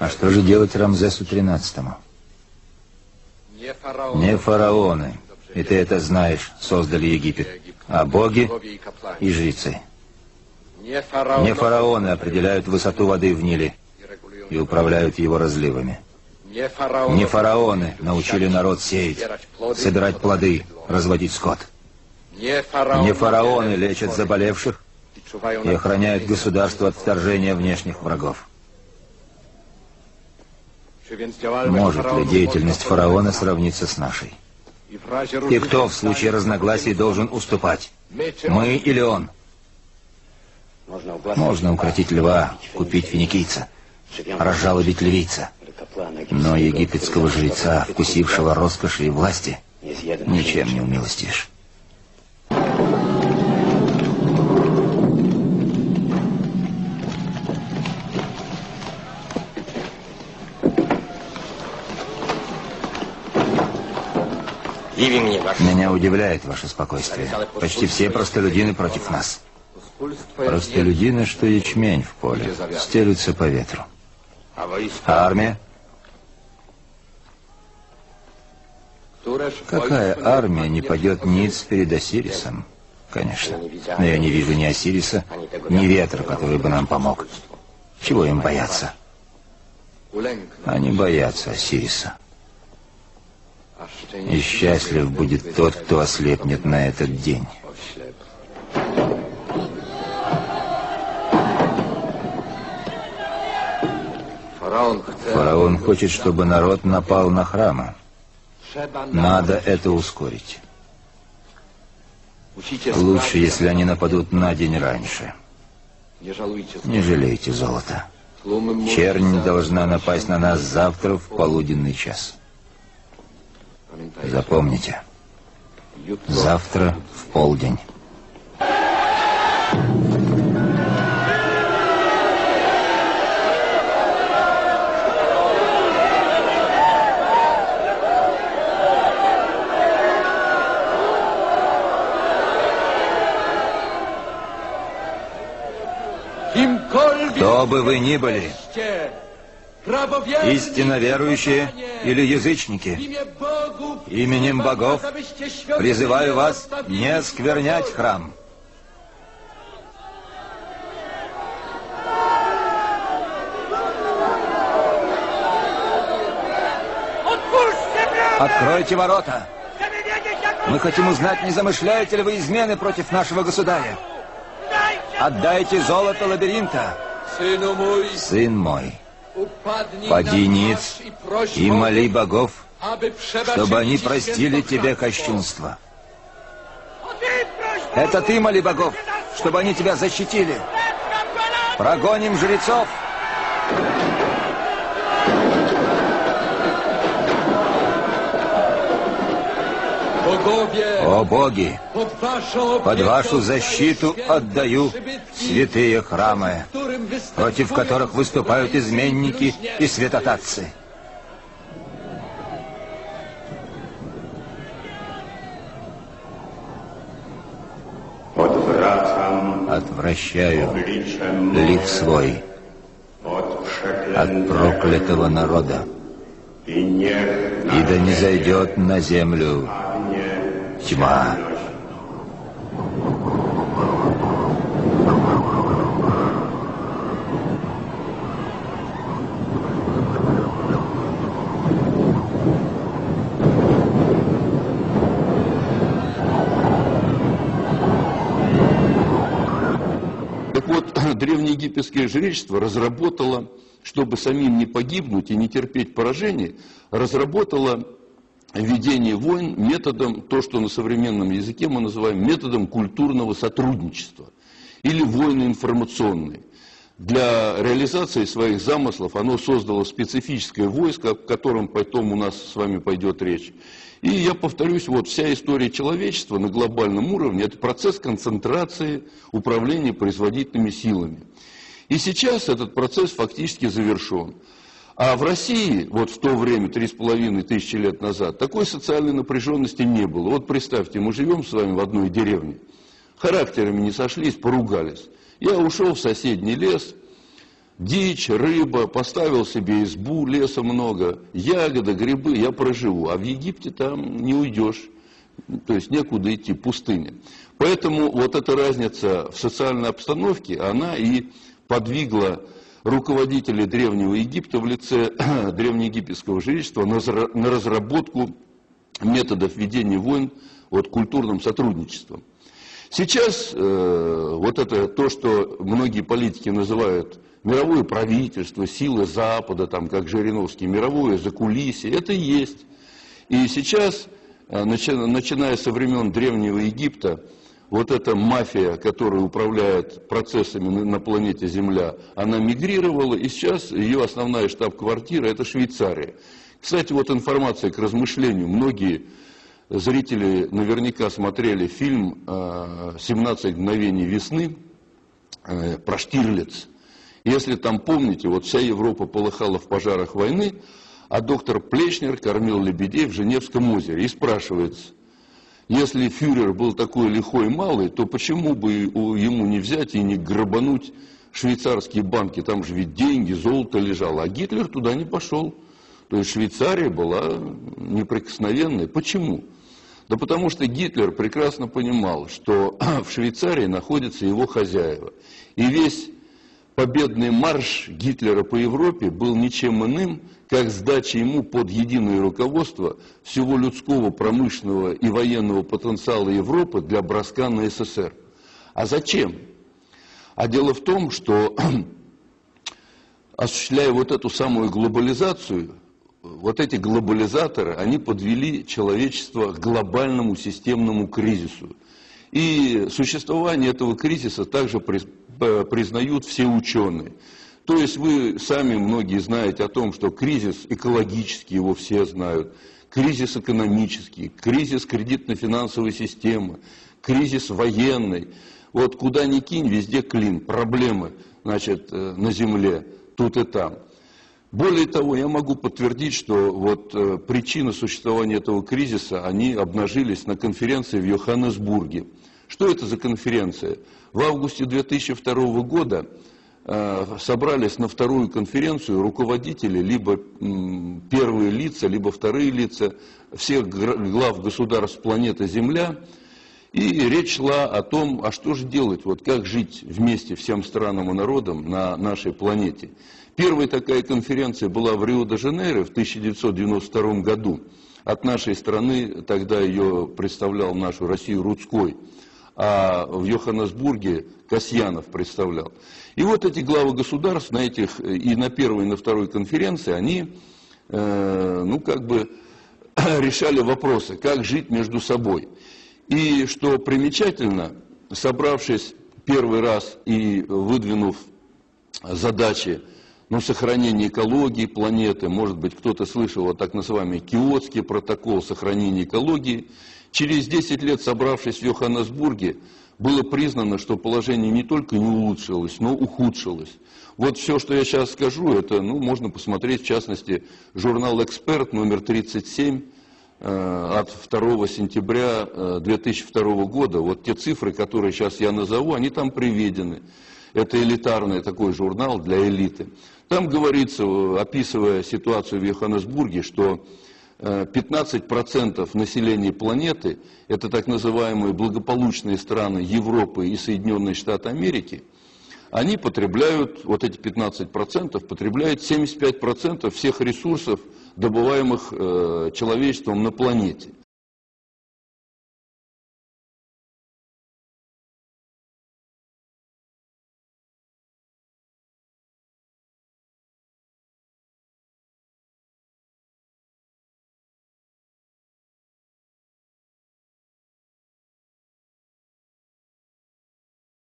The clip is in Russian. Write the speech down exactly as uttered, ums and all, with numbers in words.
А что же делать Рамзесу тринадцатому? Не фараоны, и ты это знаешь, создали Египет, а боги и жрецы. Не фараоны определяют высоту воды в Ниле и управляют его разливами. Не фараоны научили народ сеять, собирать плоды, разводить скот. Не фараоны лечат заболевших и охраняют государство от вторжения внешних врагов. Может ли деятельность фараона сравниться с нашей? И кто в случае разногласий должен уступать? Мы или он? Можно укротить льва, купить финикийца, разжалобить ливийца. Но египетского жреца, вкусившего роскоши и власти, ничем не умилостишь. Меня удивляет ваше спокойствие. Почти все простолюдины против нас. Простолюдины, что ячмень в поле, стелются по ветру. А армия? Какая армия не падет ниц перед Осирисом? Конечно. Но я не вижу ни Осириса, ни ветра, который бы нам помог. Чего им бояться? Они боятся Осириса. И счастлив будет тот, кто ослепнет на этот день. Фараон хочет, чтобы народ напал на храмы. Надо это ускорить. Лучше, если они нападут на день раньше. Не жалейте золота. Чернь должна напасть на нас завтра в полуденный час. Запомните, завтра в полдень. Кто бы вы ни были, истинно верующие или язычники, именем богов призываю вас не осквернять храм. Откройте ворота. Мы хотим узнать, не замышляете ли вы измены против нашего государя. Отдайте золото лабиринта. Сын мой, пади ниц и моли богов, чтобы они простили тебе кощунство. Это ты моли богов, чтобы они тебя защитили. Прогоним жрецов. О боги, под вашу защиту отдаю святые храмы, против которых выступают изменники и святотатцы. Отвращаю лик свой от проклятого народа, и да не зайдет на землю тьма. Так вот, древнеегипетское жречество разработало, чтобы самим не погибнуть и не терпеть поражение, разработало ведение войн методом, то, что на современном языке мы называем методом культурного сотрудничества или войны информационные. Для реализации своих замыслов оно создало специфическое войско, о котором потом у нас с вами пойдет речь. И я повторюсь, вот вся история человечества на глобальном уровне – это процесс концентрации управления производительными силами. И сейчас этот процесс фактически завершен. А в России, вот в то время, три с половиной тысячи лет назад, такой социальной напряженности не было. Вот представьте, мы живем с вами в одной деревне, характерами не сошлись, поругались. Я ушел в соседний лес, Дичь, рыба, поставил себе избу, леса много, ягоды, грибы, я проживу. А в Египте там не уйдешь, то есть некуда идти, пустыня. Поэтому вот эта разница в социальной обстановке, она и подвигла руководителей Древнего Египта в лице древнеегипетского жречества на разработку методов ведения войн вот, культурным сотрудничеством. Сейчас э, вот это то, что многие политики называют мировое правительство, силы Запада, там, как Жириновский, мировое закулисье, это и есть. И сейчас, начиная со времен Древнего Египта, вот эта мафия, которая управляет процессами на планете Земля, она мигрировала, и сейчас ее основная штаб-квартира – это Швейцария. Кстати, вот информация к размышлению. Многие зрители наверняка смотрели фильм «семнадцать мгновений весны» про Штирлиц. Если там помните, вот вся Европа полыхала в пожарах войны, а доктор Плешнер кормил лебедей в Женевском озере. И спрашивается, если фюрер был такой лихой и малый, то почему бы ему не взять и не грабануть швейцарские банки? Там же ведь деньги, золото лежало, а Гитлер туда не пошел. То есть Швейцария была неприкосновенной. Почему? Да потому что Гитлер прекрасно понимал, что в Швейцарии находятся его хозяева. И весь победный марш Гитлера по Европе был ничем иным, как сдача ему под единое руководство всего людского, промышленного и военного потенциала Европы для броска на СССР. А зачем? А дело в том, что, осуществляя вот эту самую глобализацию, вот эти глобализаторы, они подвели человечество к глобальному системному кризису. И существование этого кризиса также признают все ученые. То есть вы сами многие знаете о том, что кризис экологический, его все знают, кризис экономический, кризис кредитно-финансовой системы, кризис военный. Вот куда ни кинь, везде клин, проблемы, значит, на земле, тут и там. Более того, я могу подтвердить, что вот э, причины существования этого кризиса, они обнажились на конференции в Йоханнесбурге. Что это за конференция? В августе две тысячи второго года э, собрались на вторую конференцию руководители, либо э, первые лица, либо вторые лица всех глав государств планеты Земля. И речь шла о том, а что же делать, вот как жить вместе всем странам и народам на нашей планете. Первая такая конференция была в Рио-де-Жанейро в тысяча девятьсот девяносто втором году. От нашей страны тогда ее представлял нашу Россию Рудской, а в Йоханнесбурге Касьянов представлял. И вот эти главы государств на этих и на первой, и на второй конференции, они, э, ну как бы, решали вопросы, как жить между собой. И что примечательно, собравшись первый раз и выдвинув задачи, ну, сохранение экологии планеты, может быть, кто-то слышал о так называемый Киотский протокол сохранения экологии. Через десять лет, собравшись в Йоханнесбурге, было признано, что положение не только не улучшилось, но ухудшилось. Вот все, что я сейчас скажу, это, ну, можно посмотреть, в частности, журнал «Эксперт» номер тридцать семь э, от второго сентября две тысячи второго года. Вот те цифры, которые сейчас я назову, они там приведены. Это элитарный такой журнал для элиты. Там говорится, описывая ситуацию в Йоханнесбурге, что пятнадцать процентов населения планеты, это так называемые благополучные страны Европы и Соединенные Штаты Америки, они потребляют, вот эти пятнадцать процентов потребляют семьдесят пять процентов всех ресурсов, добываемых человечеством на планете.